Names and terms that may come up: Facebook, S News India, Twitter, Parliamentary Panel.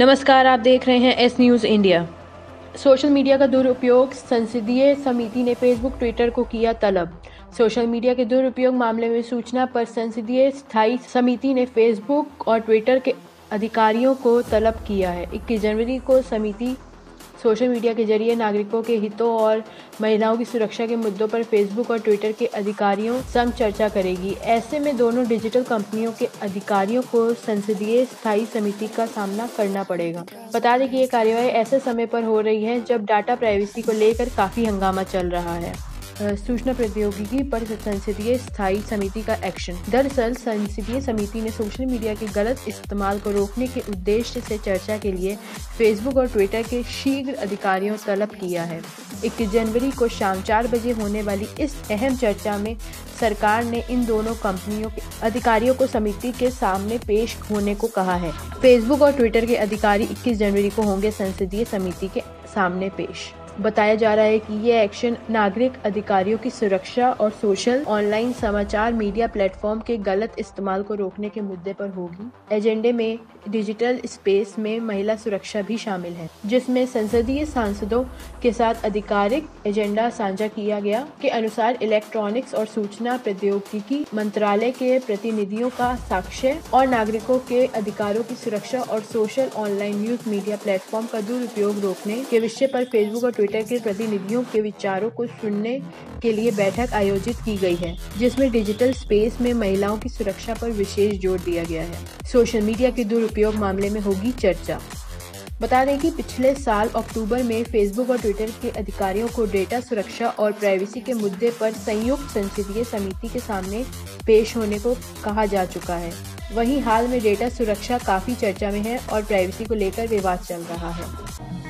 नमस्कार, आप देख रहे हैं S news India. Social media का दुरुपयोग, संसदीय समिति ने फेसबुक ट्विटर को किया तलब। सोशल मीडिया के दुरुपयोग मामले में सूचना पर संसदीय स्थायी समिति ने फेसबुक और ट्विटर के अधिकारियों को तलब किया है। 21 जनवरी को समिति सोशल मीडिया के जरिए नागरिकों के हितों और महिलाओं की सुरक्षा के मुद्दों पर फेसबुक और ट्विटर के अधिकारियों संग चर्चा करेगी। ऐसे में दोनों डिजिटल कंपनियों के अधिकारियों को संसदीय स्थायी समिति का सामना करना पड़ेगा। बता दें कि ये कार्यवाही ऐसे समय पर हो रही है जब डाटा प्राइवेसी को लेकर काफ़ी हंगामा चल रहा है। सूचना प्रौद्योगिकी पर संसदीय स्थायी समिति का एक्शन। दरअसल संसदीय समिति ने सोशल मीडिया के गलत इस्तेमाल को रोकने के उद्देश्य से चर्चा के लिए फेसबुक और ट्विटर के शीघ्र अधिकारियों तलब किया है। 21 जनवरी को शाम 4 बजे होने वाली इस अहम चर्चा में सरकार ने इन दोनों कंपनियों के अधिकारियों को समिति के सामने पेश होने को कहा है। फेसबुक और ट्विटर के अधिकारी 21 जनवरी को होंगे संसदीय समिति के सामने पेश। बताया जा रहा है कि ये एक्शन नागरिक अधिकारियों की सुरक्षा और सोशल ऑनलाइन समाचार मीडिया प्लेटफॉर्म के गलत इस्तेमाल को रोकने के मुद्दे पर होगी। एजेंडे में डिजिटल स्पेस में महिला सुरक्षा भी शामिल है, जिसमें संसदीय सांसदों के साथ आधिकारिक एजेंडा साझा किया गया के अनुसार इलेक्ट्रॉनिक्स और सूचना प्रौद्योगिकी मंत्रालय के प्रतिनिधियों का साक्ष्य और नागरिकों के अधिकारों की सुरक्षा और social online news media platform का दुरुपयोग रोकने के विषय पर फेसबुक और ट्विटर के प्रतिनिधियों के विचारों को सुनने के लिए बैठक आयोजित की गई है, जिसमें डिजिटल स्पेस में महिलाओं की सुरक्षा पर विशेष जोर दिया गया है। सोशल मीडिया के दुरुपयोग मामले में होगी चर्चा। बता दें कि पिछले साल अक्टूबर में फेसबुक और ट्विटर के अधिकारियों को डेटा सुरक्षा और प्राइवेसी के मुद्दे पर संयुक्त संसदीय समिति के सामने पेश होने को कहा जा चुका है। वहीं हाल में डेटा सुरक्षा काफी चर्चा में है और प्राइवेसी को लेकर विवाद चल रहा है।